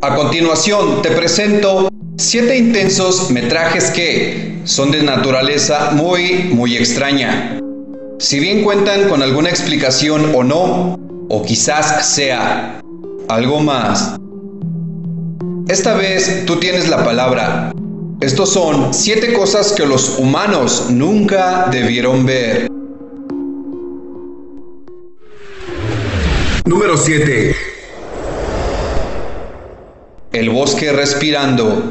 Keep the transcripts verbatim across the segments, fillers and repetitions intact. A continuación te presento siete intensos metrajes que son de naturaleza muy muy extraña. Si bien cuentan con alguna explicación o no, o quizás sea algo más. Esta vez tú tienes la palabra. Estos son siete cosas que los humanos nunca debieron ver. Número siete. El bosque respirando.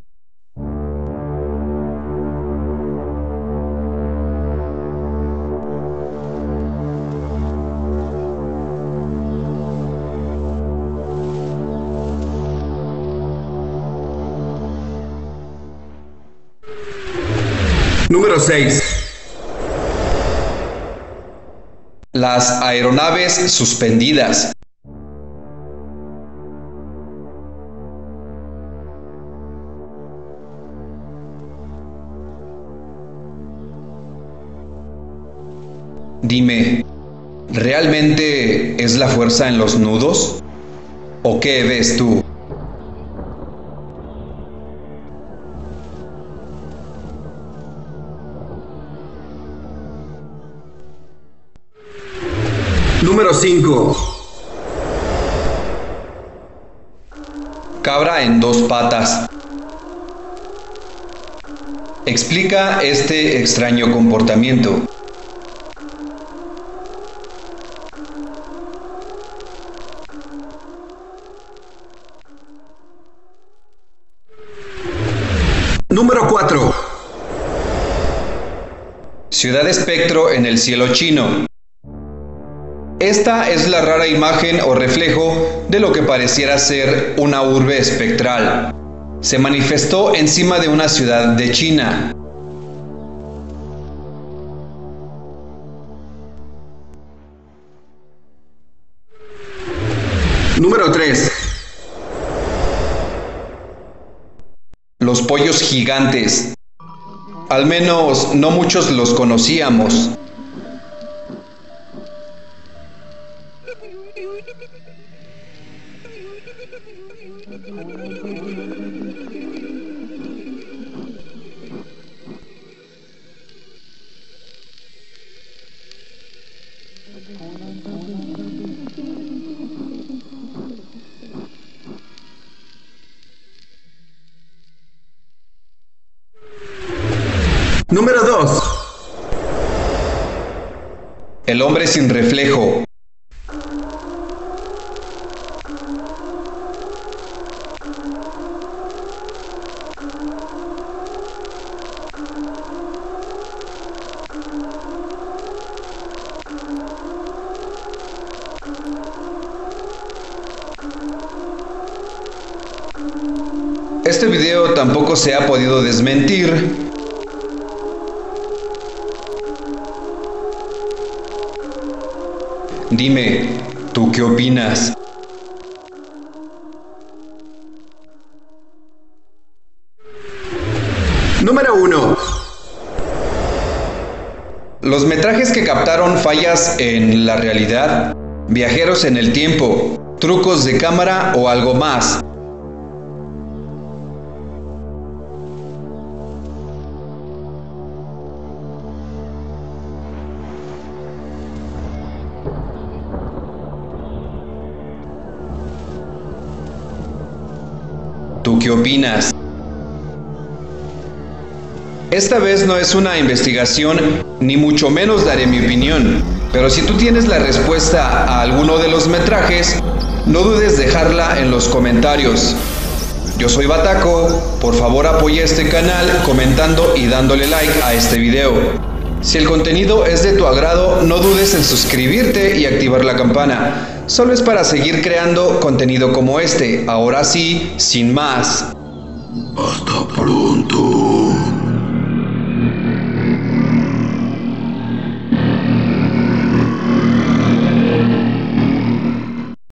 Número seis. Las aeronaves suspendidas. Dime, ¿realmente es la fuerza en los nudos? ¿O qué ves tú? Número cinco. Cabra en dos patas. Explica este extraño comportamiento. Número cuatro. Ciudad espectro en el cielo chino. Esta es la rara imagen o reflejo de lo que pareciera ser una urbe espectral. Se manifestó encima de una ciudad de China. Número tres. Los pollos gigantes. Al menos no muchos los conocíamos. Número dos. El hombre sin reflejo. Este video tampoco se ha podido desmentir. Dime, ¿tú qué opinas? Número uno. Los metrajes que captaron fallas en la realidad, viajeros en el tiempo, trucos de cámara o algo más. ¿Tú qué opinas? Esta vez no es una investigación, ni mucho menos daré mi opinión, pero si tú tienes la respuesta a alguno de los metrajes, no dudes dejarla en los comentarios. Yo soy Bataco, por favor apoya este canal comentando y dándole like a este video. Si el contenido es de tu agrado, no dudes en suscribirte y activar la campana. Solo es para seguir creando contenido como este. Ahora sí, sin más. Hasta pronto.